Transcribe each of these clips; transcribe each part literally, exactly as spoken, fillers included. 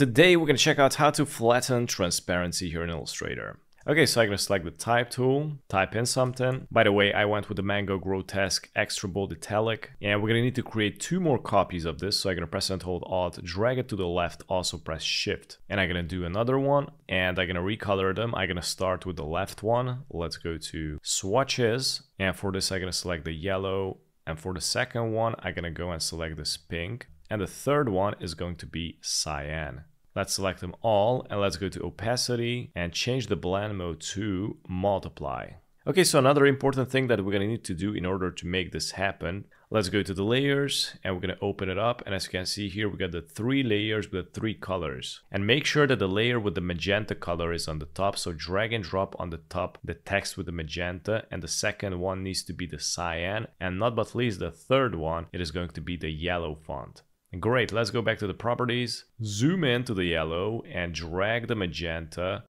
Today we're going to check out how to flatten transparency here in Illustrator. Okay, so I'm going to select the type tool, type in something. By the way, I went with the Mango Grotesque extra bold italic. And we're going to need to create two more copies of this. So I'm going to press and hold Alt, drag it to the left, also press Shift. And I'm going to do another one and I'm going to recolor them. I'm going to start with the left one. Let's go to swatches. And for this, I'm going to select the yellow. And for the second one, I'm going to go and select this pink. And the third one is going to be cyan. Let's select them all and let's go to opacity and change the blend mode to multiply. Okay, so another important thing that we're going to need to do in order to make this happen. Let's go to the layers and we're going to open it up. And as you can see here, we got the three layers with the three colors. And make sure that the layer with the magenta color is on the top. So drag and drop on the top the text with the magenta. And the second one needs to be the cyan. And not but least the third one, it is going to be the yellow font. Great, let's go back to the properties, zoom into the yellow and drag the magenta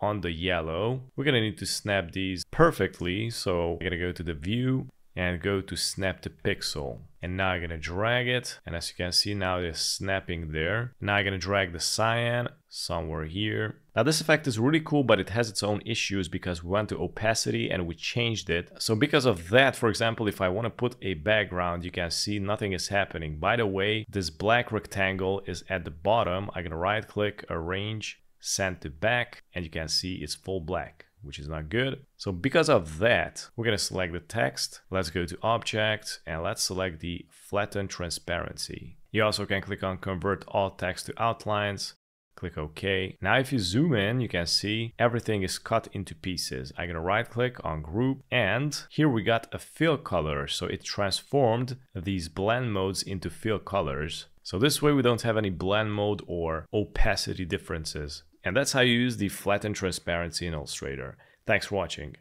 on the yellow. We're gonna need to snap these perfectly. So we're gonna go to the view and go to snap to pixel. And now I'm gonna drag it. And as you can see now it's snapping there. Now I'm gonna drag the cyan somewhere here. Now this effect is really cool, but it has its own issues because we went to opacity and we changed it. So because of that, for example, if I want to put a background, you can see nothing is happening. By the way, this black rectangle is at the bottom. I'm gonna right click, arrange, send to back, and you can see it's full black, which is not good. So because of that, we're gonna select the text. Let's go to object and let's select the flatten transparency. You also can click on convert all text to outlines. Click OK. Now if you zoom in, you can see everything is cut into pieces. I'm gonna right click on group and here we got a fill color. So it transformed these blend modes into fill colors. So this way we don't have any blend mode or opacity differences. And that's how you use the flatten transparency in Illustrator. Thanks for watching.